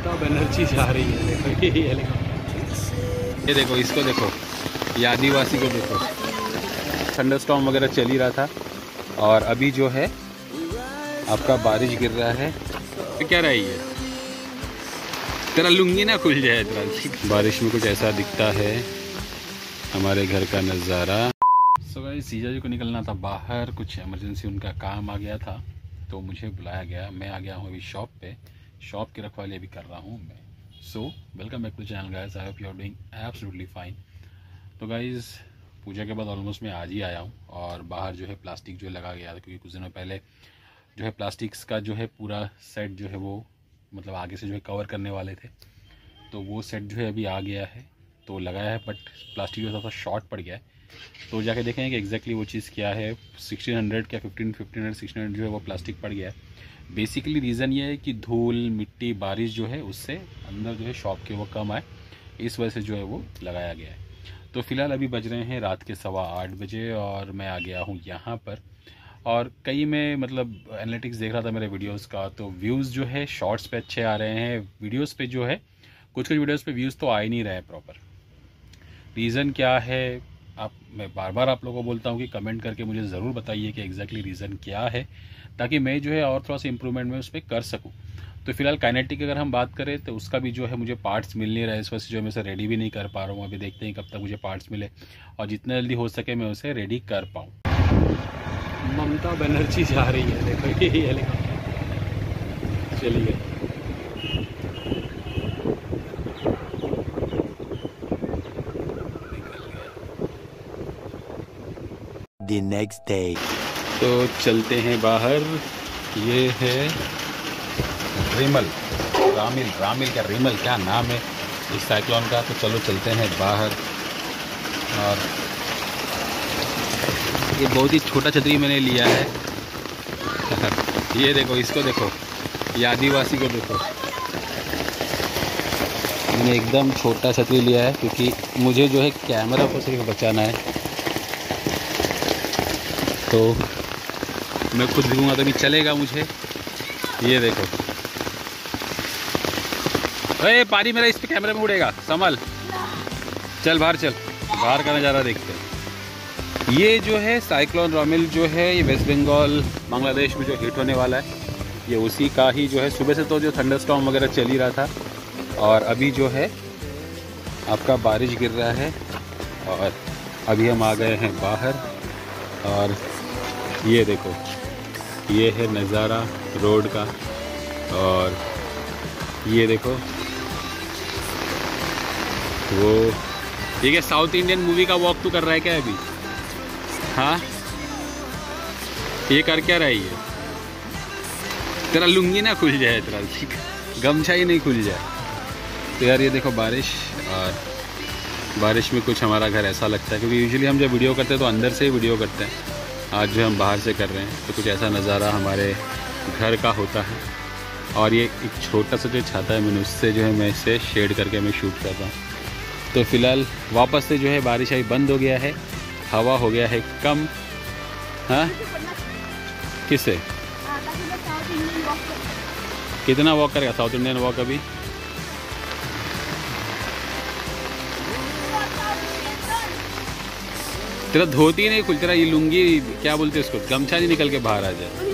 ममता बनर्जी जा रही है। देखो ये देखो, इसको देखो, ये आदिवासी को देखो। थंडरस्टॉर्म वगैरह चल ही रहा था और अभी जो है आपका बारिश गिर रहा है। तो क्या रही है, तेरा लुंगी ना खुल जाए तुरंत। बारिश में कुछ ऐसा दिखता है हमारे घर का नज़ारा। सो गाइस, जीजा जी को निकलना था बाहर, कुछ इमरजेंसी उनका काम आ गया था तो मुझे बुलाया गया। मैं आ गया हूँ अभी शॉप पे, शॉप की रखवाली अभी कर रहा हूँ मैं। So welcome back to channel guys, I hope you are doing absolutely fine. तो गाइस, पूजा के बाद ऑलमोस्ट मैं आज ही आया हूँ और बाहर जो है प्लास्टिक जो लगा गया था, क्योंकि कुछ दिनों पहले जो है प्लास्टिक्स का जो है पूरा सेट जो है वो मतलब आगे से जो है कवर करने वाले थे, तो वो सेट जो है अभी आ गया है तो लगाया है, बट प्लास्टिक जो थोड़ा शॉर्ट पड़ गया है। तो जाके देखें कि एग्जैक्टली वो चीज़ क्या है। 1600 क्या 1500 जो है वो प्लास्टिक पड़ गया है। बेसिकली रीज़न ये है कि धूल मिट्टी बारिश जो है उससे अंदर जो है शॉप के वो कम आए, इस वजह से जो है वो लगाया गया है। तो फिलहाल अभी बज रहे हैं रात के 8:15 बजे और मैं आ गया हूँ यहाँ पर। और कई मैं मतलब एनालिटिक्स देख रहा था मेरे वीडियोस का, तो व्यूज़ जो है शॉर्ट्स पे अच्छे आ रहे हैं, वीडियोस पे जो है कुछ वीडियोस पे व्यूज़ तो आ ही नहीं रहे हैं प्रॉपर। रीज़न क्या है, मैं बार बार आप लोगों को बोलता हूँ कि कमेंट करके मुझे ज़रूर बताइए कि एग्जैक्टली रीज़न क्या है, ताकि मैं जो है और थोड़ा सा इम्प्रूवमेंट में उस पर कर सकूँ। तो फिलहाल काइनेटिक अगर हम बात करें तो उसका भी जो है मुझे पार्ट्स मिल नहीं रहा है, इस वजह से जो मैं उसे रेडी भी नहीं कर पा रहा हूँ। अभी देखते हैं कब तक मुझे पार्ट्स मिले और जितना जल्दी हो सके मैं उसे रेडी कर पाऊँ। ममता बनर्जी जा रही है, देखो ये हेलीकॉप्टर चली गई। The next day. तो चलते हैं बाहर। ये है रेमल, रामिल का रेमल, क्या नाम है इस साइक्लोन का। तो चलो चलते हैं बाहर। और ये बहुत ही छोटा छतरी मैंने लिया है। ये देखो, इसको देखो, ये आदिवासी को देखो। मैंने एकदम छोटा छतरी लिया है क्योंकि मुझे जो है कैमरा को सिर्फ बचाना है। तो मैं खुद भीगूंगा तभी चलेगा मुझे। ये देखो, अरे पानी मेरा इस पे कैमरे में उड़ेगा, संभाल। चल बाहर, चल बाहर का नज़ारा देखते हैं। ये जो है साइक्लोन रेमल जो है ये वेस्ट बंगाल बांग्लादेश में जो हिट होने वाला है, ये उसी का ही जो है। सुबह से तो जो थंडरस्टॉर्म वगैरह चल ही रहा था और अभी जो है आपका बारिश गिर रहा है। और अभी हम आ गए हैं बाहर और ये देखो, ये है नज़ारा रोड का। और ये देखो वो, ये क्या साउथ इंडियन मूवी का वॉक तू कर रहा है क्या अभी? हाँ, ये कर क्या रही है, तेरा लुंगी ना खुल जाए तुरंत, गमछा ही नहीं खुल जाए। तो यार ये देखो बारिश, और बारिश में कुछ हमारा घर ऐसा लगता है क्योंकि यूजुअली हम जब वीडियो करते हैं तो अंदर से ही वीडियो करते हैं, आज जो हम बाहर से कर रहे हैं तो कुछ ऐसा नज़ारा हमारे घर का होता है। और ये एक छोटा सा जो छाता है मैंने उससे जो है मैं इसे शेड करके मैं शूट करता हूँ। तो फिलहाल वापस से जो है बारिश आई, बंद हो गया है, हवा हो गया है कम। हाँ किससे कितना वॉक करेगा साउथ इंडियन वॉक अभी? तेरा धोती नहीं खुल, तेरा ये लुंगी क्या बोलते हैं उसको, गमछा नहीं निकल के बाहर आ जाए।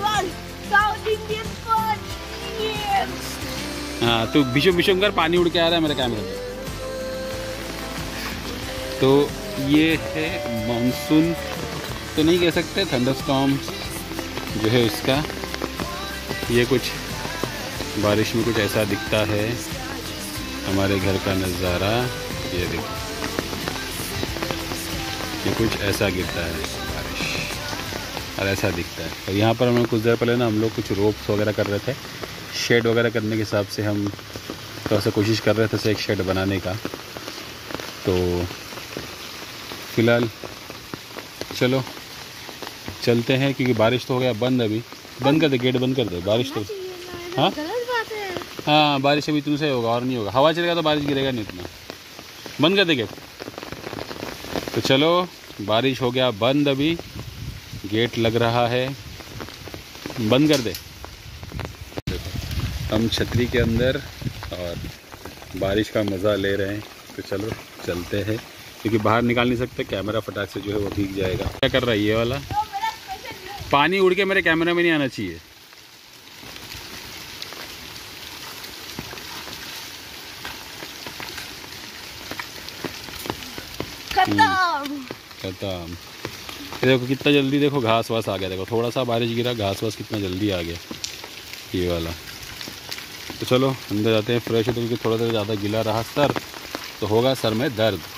हाँ, तो बिशुम बिशुम कर पानी उड़ के आ रहा है मेरे कैमरे में। तो ये है मानसून तो नहीं कह सकते, थंडरस्टॉर्म जो है उसका। ये कुछ बारिश में कुछ ऐसा दिखता है हमारे घर का नज़ारा। ये देखो, कुछ ऐसा गिरता है बारिश और ऐसा दिखता है। और यहाँ पर हमें कुछ देर पहले ना हम लोग कुछ रोप्स वगैरह कर रहे थे, शेड वगैरह करने के हिसाब से हम थोड़ा सा कोशिश कर रहे थे ऐसे एक शेड बनाने का। तो फिलहाल चलो चलते हैं क्योंकि बारिश तो हो गया बंद। अभी बंद कर दे, गेट बंद कर दे। बारिश तो हाँ हाँ, बारिश अभी तुमसे होगा और नहीं होगा, हवा चलेगा तो बारिश गिरेगा नहीं इतना। बंद कर दे गेट। तो चलो, बारिश हो गया बंद, अभी गेट लग रहा है, बंद कर दे। हम छतरी के अंदर और बारिश का मज़ा ले रहे हैं। तो चलो चलते हैं, क्योंकि बाहर निकाल नहीं सकते, कैमरा फटाक से जो है वो भीग जाएगा। क्या कर रहा है ये वाला पानी? उड़ के मेरे कैमरे में नहीं आना चाहिए। खत्म। देखो कितना जल्दी, देखो घास वास आ गया। देखो थोड़ा सा बारिश गिरा, घास वास कितना जल्दी आ गया ये वाला। तो चलो अंदर जाते हैं, फ्रेश होते, क्योंकि थोड़ा सा ज़्यादा गीला रहा सर, तो होगा सर में दर्द।